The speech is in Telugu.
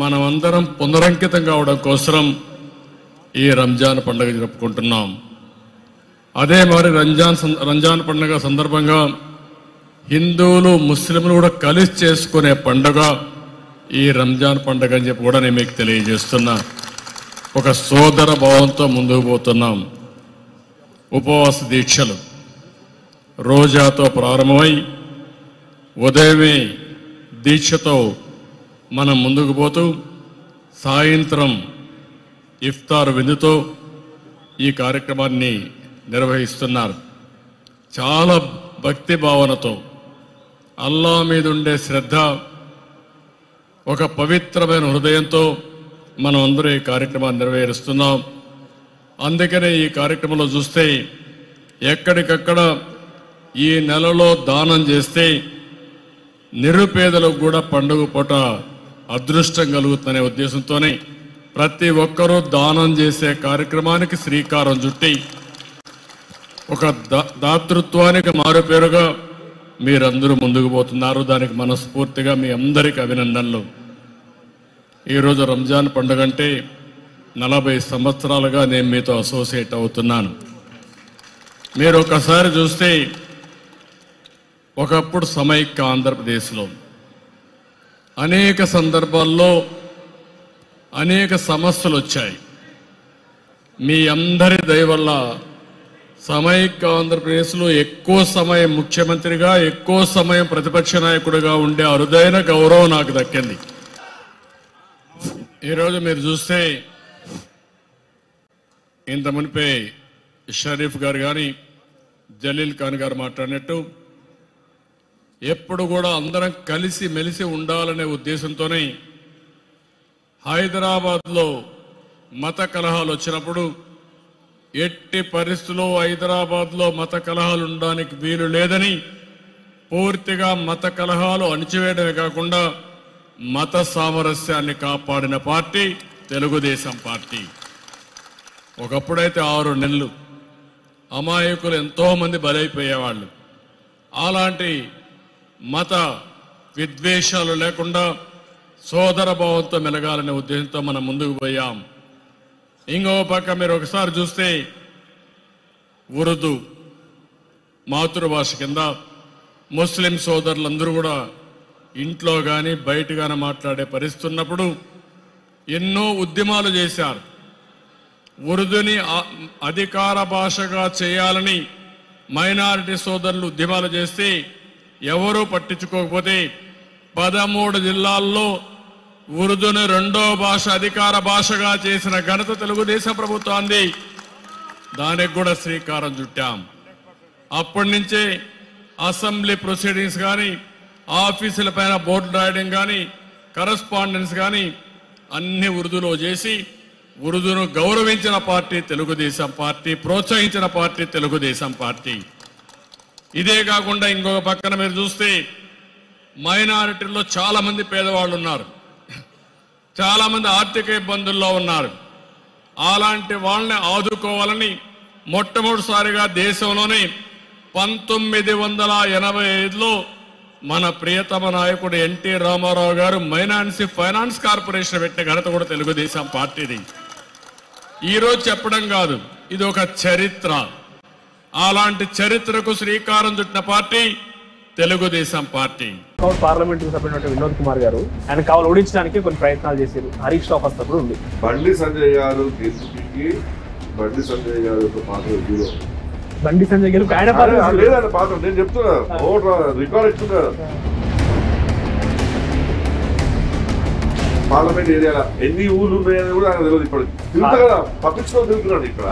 మనమందరం పునరంకితం కావడం కోసం ఈ రంజాన్ పండుగ జరుపుకుంటున్నాం। అదే మరి రంజాన్ పండుగ సందర్భంగా హిందువులు ముస్లింలు కూడా కలిసి చేసుకునే పండుగ ఈ రంజాన్ పండుగ అని చెప్పి కూడా నేను మీకు తెలియజేస్తున్నా। ఒక సోదర భావంతో ముందుకు పోతున్నాం। ఉపవాస దీక్షలు రోజాతో ప్రారంభమై ఉదయమే దీక్షతో మనం ముందుకు పోతూ సాయంత్రం ఇఫ్తార్ విందుతో ఈ కార్యక్రమాన్ని నిర్వహిస్తున్నారు। చాలా భక్తి భావనతో అల్లా మీద ఉండే శ్రద్ధ ఒక పవిత్రమైన హృదయంతో మనం అందరూ ఈ కార్యక్రమాన్ని నిర్వహిస్తున్నాం। అందుకనే ఈ కార్యక్రమంలో చూస్తే ఎక్కడికక్కడ ఈ నెలలో దానం చేస్తే నిరుపేదలకు కూడా పండుగ పూట అదృష్టం కలుగుతుందనే ఉద్దేశంతోనే ప్రతి ఒక్కరూ దానం చేసే కార్యక్రమానికి శ్రీకారం చుట్టి ఒక దాతృత్వానికి మారుపేరుగా మీరందరూ ముందుకు పోతున్నారు। దానికి మనస్ఫూర్తిగా మీ అందరికీ అభినందనలు। ఈరోజు రంజాన్ పండుగ అంటే 40 సంవత్సరాలుగా నేను మీతో అసోసియేట్ అవుతున్నాను। మీరు ఒకసారి చూస్తే ఒకప్పుడు సమైక్య ఆంధ్రప్రదేశ్లో అనేక సందర్భాల్లో అనేక సమస్యలు వచ్చాయి। మీ అందరి దయ వల్ల సమైక్య ఆంధ్రప్రదేశ్లో ఎక్కువ సమయం ముఖ్యమంత్రిగా ఎక్కువ సమయం ప్రతిపక్ష నాయకుడిగా ఉండే అరుదైన గౌరవం నాకు దక్కింది। ఈరోజు మీరు చూస్తే ఇంత మునిపే షరీఫ్ గారు కానీ జలీల్ ఖాన్ గారు మాట్లాడినట్టు ఎప్పుడు కూడా అందరం కలిసి మెలిసి ఉండాలనే ఉద్దేశంతోనే హైదరాబాద్లో మత కలహాలు వచ్చినప్పుడు ఎట్టి పరిస్థితుల్లో హైదరాబాద్లో మత కలహాలు ఉండడానికి వీలు లేదని పూర్తిగా మత కలహాలు అణచివేయడమే కాకుండా మత సామరస్యాన్ని కాపాడిన పార్టీ తెలుగుదేశం పార్టీ। ఒకప్పుడైతే 6 నెలలు అమాయకులు ఎంతోమంది బలైపోయేవాళ్ళు। అలాంటి మత విద్వేషాలు లేకుండా సోదర భావంతో మెలగాలనే ఉద్దేశంతో మనం ముందుకు పోయాం। ఇంకో పక్క మీరు ఒకసారి చూస్తే ఉర్దూ మాతృభాష కింద ముస్లిం సోదరులందరూ కూడా ఇంట్లో కానీ బయట కానీ మాట్లాడే పరిస్థితి ఉన్నప్పుడు ఎన్నో ఉద్యమాలు చేశారు। ఉర్దూని అధికార భాషగా చేయాలని మైనారిటీ సోదరులు ఉద్యమాలు చేస్తే ఎవరూ పట్టించుకోకపోతే 13 జిల్లాల్లో ఉర్దూను రెండో భాష అధికార భాషగా చేసిన ఘనత తెలుగుదేశం ప్రభుత్వాన్ని, దానికి కూడా శ్రీకారం చుట్టాం। అప్పటి నుంచే అసెంబ్లీ ప్రొసీడింగ్స్ కానీ ఆఫీసుల పైన బోర్డు రాయడం కానీ కరస్పాండెన్స్ కానీ అన్ని ఉర్దూలో చేసి ఉర్దూను గౌరవించిన పార్టీ తెలుగుదేశం పార్టీ, ప్రోత్సహించిన పార్టీ తెలుగుదేశం పార్టీ। ఇదే కాకుండా ఇంకొక పక్కన మీరు చూస్తే మైనారిటీల్లో చాలామంది పేదవాళ్ళు ఉన్నారు, చాలామంది ఆర్థిక ఇబ్బందుల్లో ఉన్నారు। అలాంటి వాళ్ళని ఆదుకోవాలని మొట్టమొదటిసారిగా దేశంలోనే 1985లో మన ప్రియతమ నాయకుడు ఎన్టీ రామారావు గారు మైనారిటీ ఫైనాన్స్ కార్పొరేషన్ పెట్టిన ఘనత కూడా తెలుగుదేశం పార్టీది। ఈరోజు చెప్పడం కాదు, ఇది ఒక చరిత్ర। అలాంటి చరిత్రకు శ్రీకారం చుట్టిన పార్టీ తెలుగుదేశం పార్టీ। పార్లమెంట్ సభ్యుడు వినోద్ కుమార్ గారు ఆయన కావాలి ఓడించడానికి కొన్ని ప్రయత్నాలు చేశారు। హరీష్ రావు వస్తప్పుడు ఉంది బండి సంజయ్ గారు ఆయన పాత్ర నేను చెప్తున్నా। పార్లమెంట్ ఏరియాలో ఎన్ని ఊళ్ళు ఉన్నాయని కూడా ఆయన తెలియదు, ఇప్పుడు పట్టించుకోవాలి ఇక్కడ